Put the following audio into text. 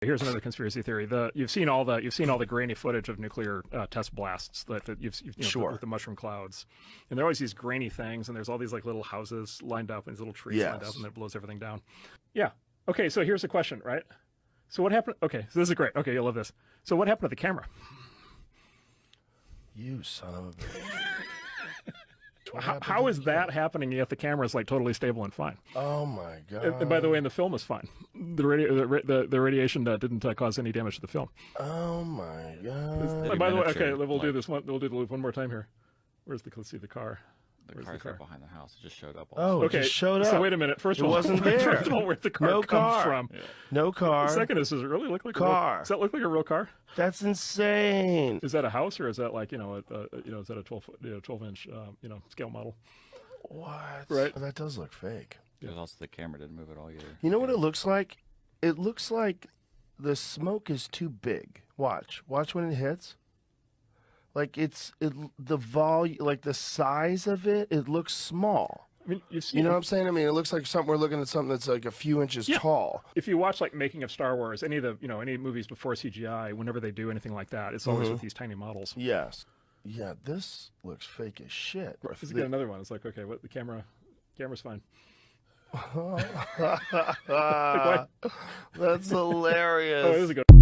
Here's another conspiracy theory. You've seen all the grainy footage of nuclear test blasts that you've sure. With the mushroom clouds, and there are always these grainy things, and there's all these like little houses lined up and these little trees yes. lined up, and it blows everything down. Yeah. Okay. So here's the question, right? So what happened? Okay. So this is great. Okay, you'll love this. So what happened to the camera? You son of a. How is that happening? Yet the camera is like totally stable and fine. Oh my god! And by the way, and the film is fine. The radiation didn't cause any damage to the film. Oh my god! And by the way, okay, we'll do this one. We'll do the loop one more time here. Where's the? Let's see the car. The car right behind the house. It just showed up. Also. Oh, okay. It just showed up. So wait a minute. First of all, where did the car come from? Yeah. No car. The second is, does it really look like a car? Does that look like a real car? That's insane. Is that a house, or is that like is that a 12-inch scale model? What? Right. Oh, that does look fake. Yeah. Also, the camera didn't move at all either. You know what it looks like? It looks like the smoke is too big. Watch when it hits. Like the volume, like the size of it, it looks small. I mean, you know what I'm saying? I mean, it looks like something, we're looking at something that's like a few inches yeah. tall. If you watch like Making of Star Wars, any of the, any movies before CGI, whenever they do anything like that, it's always with these tiny models. Yes. Yeah, this looks fake as shit. Let's get another one. It's like, okay, what, the camera's fine. That's hilarious. Oh, this is a good